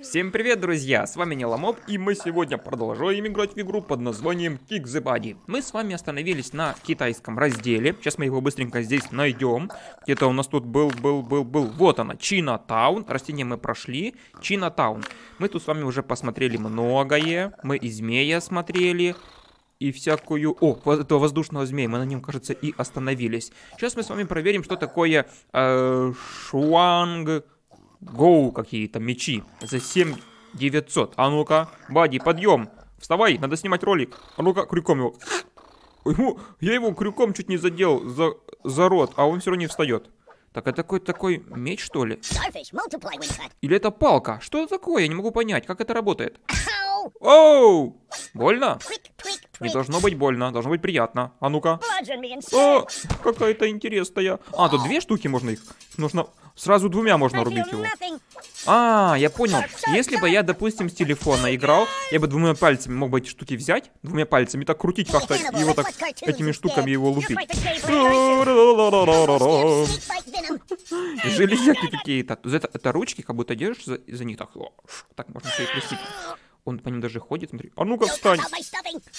Всем привет, друзья, с вами Ниламоп, и мы сегодня продолжаем играть в игру под названием Kick the Body. Мы с вами остановились на китайском разделе, сейчас мы его быстренько здесь найдем. Где-то у нас тут был, вот она, Chinatown, растение мы прошли, Chinatown. Мы тут с вами уже посмотрели многое, мы и змея смотрели, и всякую... О, этого воздушного змея, мы на нем, кажется, и остановились. Сейчас мы с вами проверим, что такое шуанг... Гоу, какие-то мечи. За 7900. А ну-ка, Бади, подъем. Вставай, надо снимать ролик. А ну-ка, крюком его. Я его крюком чуть не задел за рот, а он все равно не встает. Так, это такой меч, что ли? Или это палка? Что это такое? Я не могу понять, как это работает. Оу! Больно? Не должно быть больно, должно быть приятно. А ну-ка. О, какая-то интересная. А, тут две штуки можно их. Нужно... Сразу двумя можно рубить его. А, я понял. Если бы я, допустим, с телефона играл, я бы двумя пальцами мог бы эти штуки взять, двумя пальцами так крутить как-то, его так этими штуками его лупить. Железяки какие-то. Это ручки, как будто держишь за них так. Так можно все и крестить. Он по ним даже ходит, смотри. А ну-ка встань.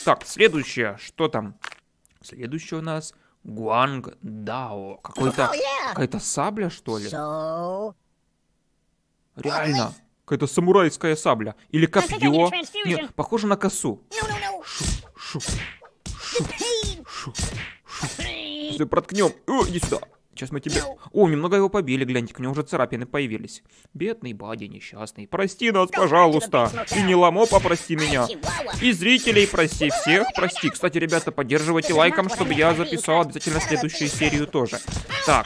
Так, следующее. Что там? Следующее у нас... Гуанг Дао. Какая-то сабля, что ли? Реально. Какая-то самурайская сабля. Или копье. Нет, похоже на косу. Проткнем. О, иди сюда. Сейчас мы тебе... О, немного его побили, гляньте, у него уже царапины появились. Бедный Бади, несчастный. Прости нас, пожалуйста. И Ниламопа, прости меня. И зрителей прости, всех прости. Кстати, ребята, поддерживайте лайком, чтобы я записал обязательно следующую серию тоже. Так,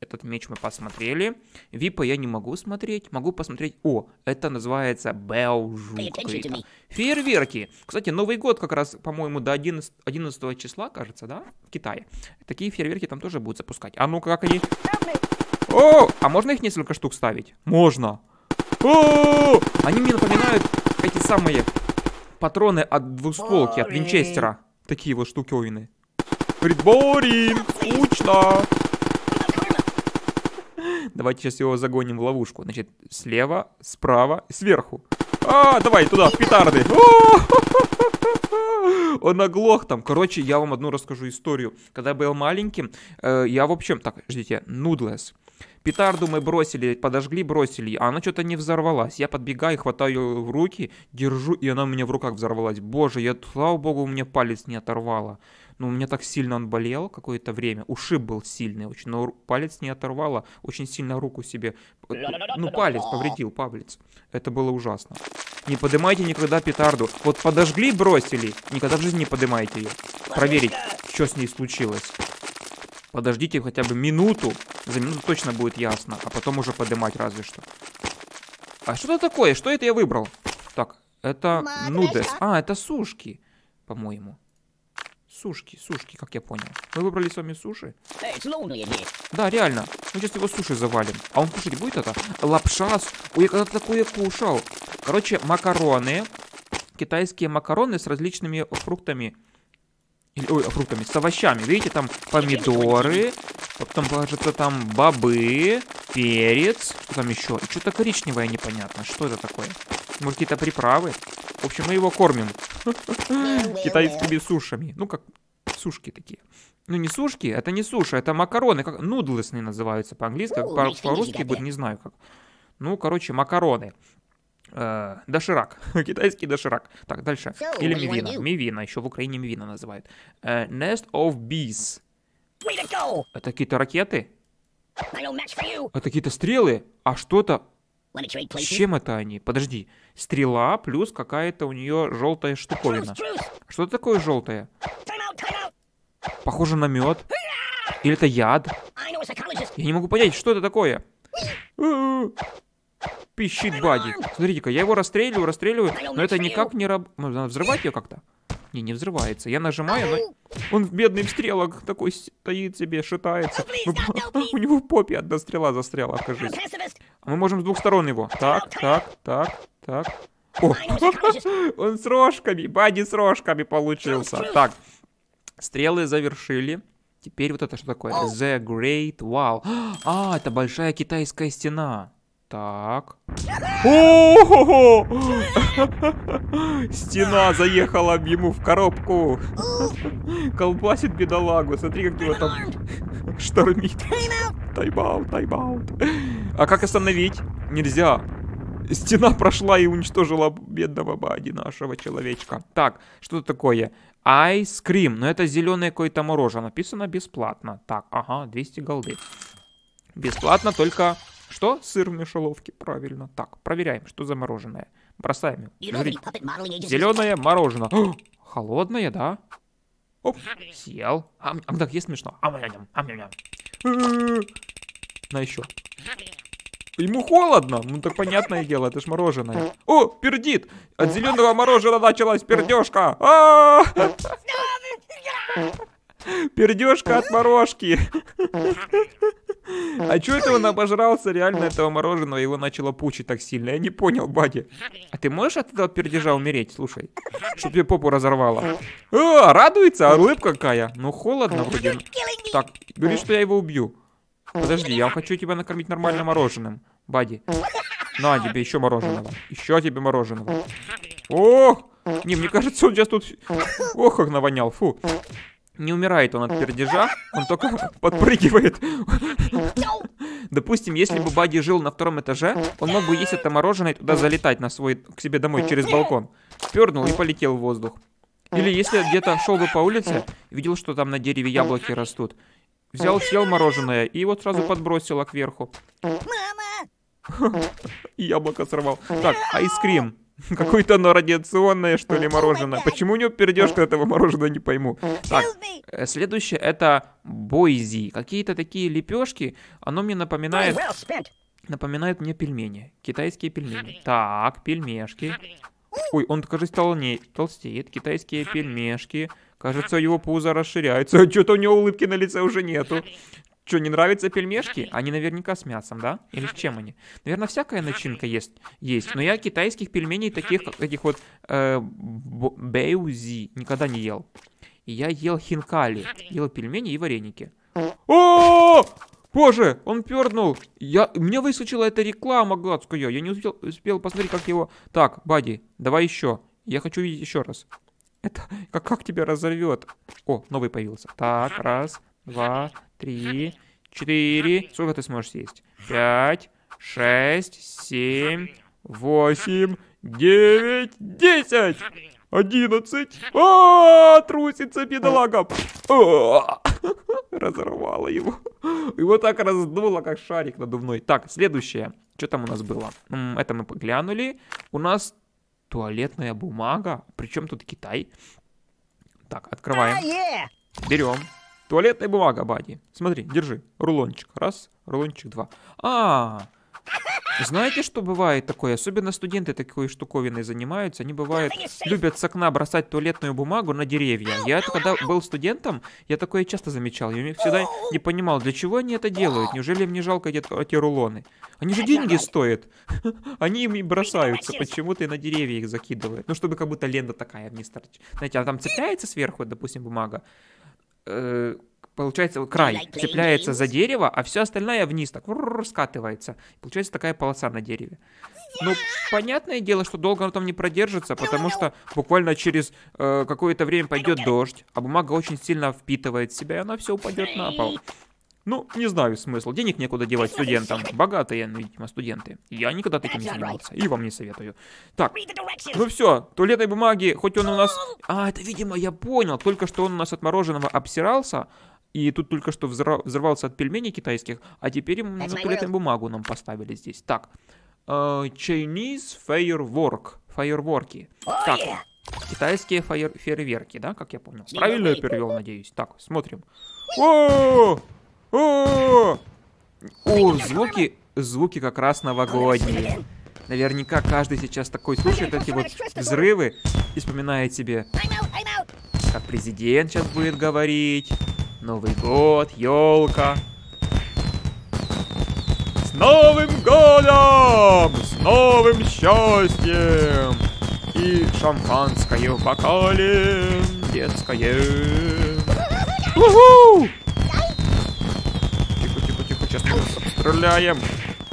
этот меч мы посмотрели. Випа я не могу смотреть. Могу посмотреть... О, это называется Белжук. Фейерверки. Кстати, Новый год как раз, по-моему, до 11 числа, кажется, да? В Китае. Такие фейерверки там тоже будут запускать. А ну-ка, как они... О, а можно их несколько штук ставить? Можно. О, они мне напоминают эти самые патроны от двустволки, от винчестера. Такие вот штуковины. Придборинг, скучно. Давайте сейчас его загоним в ловушку. Значит, слева, справа, сверху. А, давай туда, в петарды. Он оглох там. Короче, я вам одну расскажу историю. Когда я был маленьким, я в общем... Так, ждите, нудлес. Петарду мы бросили, подожгли, бросили, а она что-то не взорвалась. Я подбегаю, хватаю ее в руки, держу, и она у меня в руках взорвалась. Боже, я, слава богу, у меня палец не оторвало. Но у меня так сильно он болел какое-то время. Ушиб был сильный очень, но палец не оторвало. Очень сильно руку себе... Ну, палец повредил, палец. Это было ужасно. Не поднимайте никогда петарду. Вот подожгли, бросили, никогда в жизни не поднимайте ее. Проверить, что с ней случилось. Подождите хотя бы минуту. За минуту точно будет ясно. А потом уже поднимать разве что. А что это такое? Что это я выбрал? Так, это нудес. А, это сушки, по-моему. Сушки, как я понял. Мы выбрали с вами суши? Да, реально. Мы сейчас его суши завалим. А он кушать будет это? Лапша. Ой, я когда-то такое кушал. Короче, макароны. Китайские макароны с различными фруктами. Ой, фруктами, с овощами. Видите, там помидоры. Потом, кажется, там бобы. Перец. Что там еще? Что-то коричневое непонятно. Что это такое? Может, какие-то приправы? В общем, мы его кормим китайскими сушами. Ну, как сушки такие. Ну, не сушки, это не суши, это макароны. Как нудлесные называются по-английски. По-русски будет, не знаю как. Ну, короче, макароны. Доширак. Китайский доширак. Так, дальше. Или мивина. Мивина, еще в Украине мивина называют. Nest of bees. Это какие-то ракеты? Это какие-то стрелы? А что-то... С чем это они? Подожди. Стрела плюс какая-то у нее желтая штуковина. Что это такое желтое? Похоже на мед. Или это яд? Я не могу понять, что это такое. Пищит Бади. Смотрите-ка, я его расстреливаю, но это никак не работает. Надо взрывать ее как-то? Не взрывается. Я нажимаю, но он в бедных стрелах такой стоит себе, шатается. У него в попе одна стрела застряла, кажись. Мы можем с двух сторон его. Так. О, он с рожками, Бади с рожками получился. Так, стрелы завершили. Теперь вот это что такое? The Great Wall. А, это большая китайская стена. Так. О-хо-хо! Стена заехала ему в коробку. Колбасит бедолагу. Смотри, как его там штормит. Тайм-аут, тайм-аут. А как остановить? Нельзя. Стена прошла и уничтожила бедного Бади, нашего человечка. Так, что это такое? Айскрим. Но это зеленое какое-то мороженое. Написано бесплатно. Так, ага, 200 голды. Бесплатно только... Что? Сыр в мышеловке. Правильно. Так, проверяем, что за мороженое. Бросаем. Зеленое мороженое. О, холодное, да? Оп, съел. А так, есть смешно. На еще. Ему холодно. Ну так понятное дело, это ж мороженое. О, пердит. От зеленого мороженого началась пердежка. Пердежка от морожки. А чё это он обожрался реально этого мороженого, его начало пучить так сильно? Я не понял, Бади. А ты можешь от этого пердежа умереть, слушай? Чтоб тебе попу разорвало. О, радуется, а улыбка какая. Ну холодно вроде. Так, говоришь, что я его убью. Подожди, я хочу тебя накормить нормально мороженым, Бади. На тебе еще мороженого. Еще тебе мороженого. Ох! Не, мне кажется, он сейчас тут... Ох, как навонял, фу. Не умирает он от пердежа, он только подпрыгивает. Допустим, если бы Бади жил на втором этаже, он мог бы есть это мороженое и туда залетать на свой, к себе домой через балкон. Пернул и полетел в воздух. Или если где-то шел бы по улице, видел, что там на дереве яблоки растут. Взял, съел мороженое и его сразу подбросило кверху. Яблоко сорвал. Так, айскрим. Какое-то оно радиационное, что ли, мороженое. Почему у него пердежка этого мороженого, не пойму. Так, следующее это бэйузи. Какие-то такие лепешки. Оно мне напоминает... Напоминает мне пельмени. Китайские пельмени. Так, пельмешки. Ой, он, кажется, толстеет. Китайские пельмешки. Кажется, его пузо расширяется. Что-то у него улыбки на лице уже нету. Что, не нравятся пельмешки? Они наверняка с мясом, да? Или с чем они? Наверное, всякая начинка есть. Но я китайских пельменей, таких, как этих вот бэйузи, никогда не ел. И я ел хинкали. Ел пельмени и вареники. О! Боже, он пернул. Мне выскочила эта реклама гадская. Я не успел посмотреть, как его... Так, Бади, давай еще. Я хочу видеть еще раз. Это... Как тебя разорвет? О, новый появился. Так, раз, два... 3, 4. Сколько ты сможешь съесть? 5, 6, 7, 8, 9, 10, 11. А, трусится бедолага. Разорвало его. Его так раздуло, как шарик надувной. Так, следующее. Что там у нас было? Это мы поглянули. У нас туалетная бумага. Причем тут Китай. Так, открываем. Берем. Туалетная бумага, Бади. Смотри, держи. Рулончик. Раз, рулончик два. Знаете, что бывает такое? Особенно студенты такой штуковиной занимаются. Они, бывает, любят с окна бросать туалетную бумагу на деревья. Я, когда был студентом, я такое часто замечал. Я всегда не понимал, для чего они это делают. Неужели им не жалко эти рулоны? Они же деньги стоят. Они им и бросаются. Почему-то и на деревья их закидывают. Ну, чтобы как будто лента такая вниз торчит. Знаете, она там цепляется сверху, допустим, бумага. Получается, край цепляется за дерево, а все остальное вниз так скатывается. Получается такая полоса на дереве. Ну, понятное дело, что долго оно там не продержится, потому что буквально через какое-то время пойдет дождь, а бумага очень сильно впитывает в себя, и она все упадет на пол. Ну, не знаю смысл. Денег некуда девать студентам. Богатые, видимо, студенты. Я никогда таким не занимался. И вам не советую. Так, ну все. Туалетной бумаги, хоть он у нас... А, это, видимо, я понял. Только что он у нас от мороженого обсирался. И тут только что взорвался от пельменей китайских. А теперь ему туалетную бумагу нам поставили здесь. Так, Chinese Firework. Фаерворки. Так, китайские фейерверки, да, как я понял. Правильно я перевел, надеюсь. Так, смотрим. О-о-о! О, звуки как раз новогодние. Наверняка каждый сейчас такой слушает эти вот взрывы и вспоминает себе, как президент сейчас будет говорить. Новый год, елка. С Новым годом! С новым счастьем! И шампанское в бокале детское. Уху! Стреляем.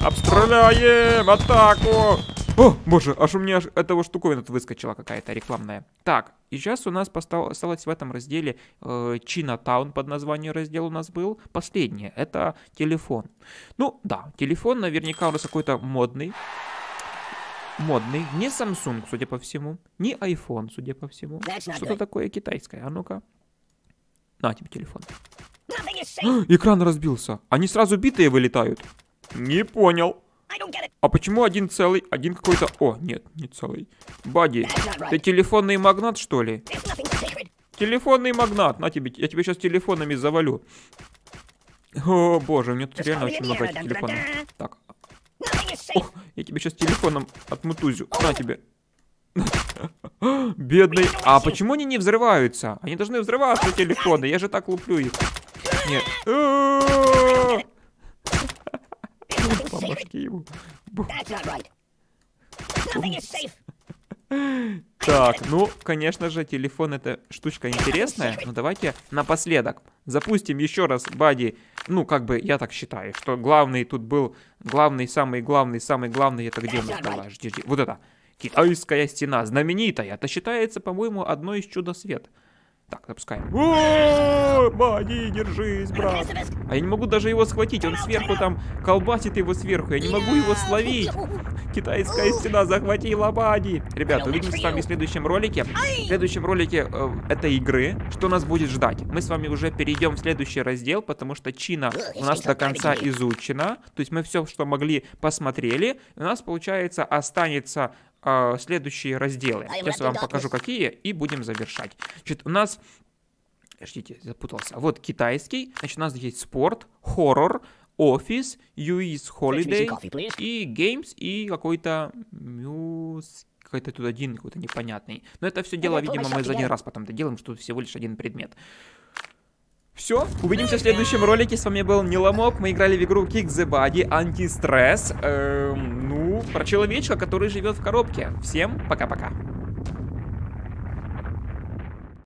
Обстреляем! Атаку! О, боже, аж у меня аж этого штуковина выскочила какая-то рекламная. Так, и сейчас у нас осталось в этом разделе Chinatown, под названием раздел у нас был. Последнее, это телефон. Ну, да, телефон наверняка у нас какой-то модный. Модный. Не Samsung, судя по всему. Не iPhone, судя по всему. Что-то такое китайское. А ну-ка. На тебе телефон. Экран разбился. Они сразу битые вылетают. Не понял. А почему один целый, один какой-то... О, нет, не целый. Бадди, ты телефонный магнат, что ли? Телефонный магнат, на тебе. Я тебя сейчас телефонами завалю. О, боже, у меня тут реально очень много этих телефонов. Так. О, я тебе сейчас телефоном отмутузю. На тебе. Бедный. А почему они не взрываются? Они должны взрываться, телефоны. Я же так луплю их. Нет. Помашки ему. Так, ну, конечно же, телефон — это штучка интересная. Но давайте напоследок запустим еще раз Бадди. Ну, как бы, я так считаю, что главный тут был. Главный, самый главный, самый главный. Это где у нас была? Жди. Вот это. Китайская стена, знаменитая. Это считается, по-моему, одной из чудо света. Так, запускаем. О, Бадди, держись, брат. А я не могу даже его схватить. Он сверху там колбасит его сверху. Я не могу его словить. Китайская стена захватила Бадди. Ребята, увидимся с вами в следующем ролике. В следующем ролике этой игры. Что нас будет ждать? Мы с вами уже перейдем в следующий раздел, потому что Чина у нас до конца изучена. То есть мы все, что могли, посмотрели. У нас, получается, останется... следующие разделы. Сейчас я вам покажу, какие, и будем завершать. Значит, у нас... Ждите, запутался. Вот китайский. Значит, у нас есть спорт, хоррор, офис, US Holiday и games, и какой-то мюз... Какой-то тут один, какой-то непонятный. Но это все дело, видимо, мы за один раз потом доделаем, что всего лишь один предмет. Все, увидимся в следующем ролике. С вами был Ниламоп. Мы играли в игру Kick the Body Anti-Stress. Про человечка, который живет в коробке. Всем пока-пока.